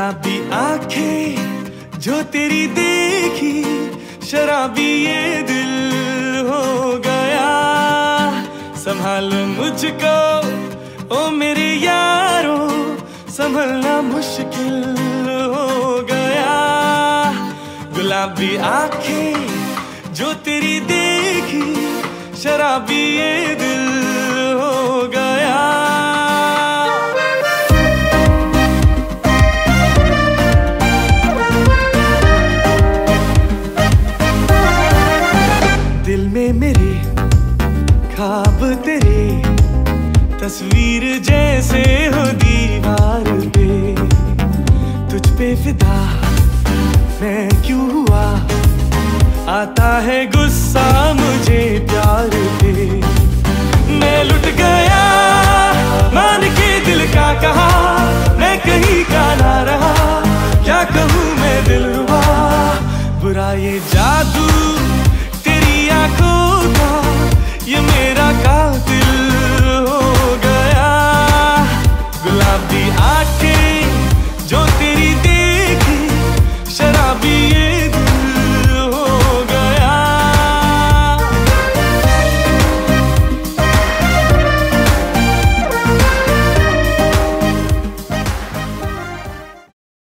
गुलाबी आंखें जो तेरी देखी, शराबी ये दिल हो गया। संभाल मुझको ओ मेरे यारो, संभलना मुश्किल हो गया। गुलाबी आंखें जो तेरी देखी, शराबी ये दिल हो गया। दिल में मेरे ख्वाब तेरे, तस्वीर जैसे हो दीवार पे। तुझ पे फिदा मैं क्यों हुआ, आता है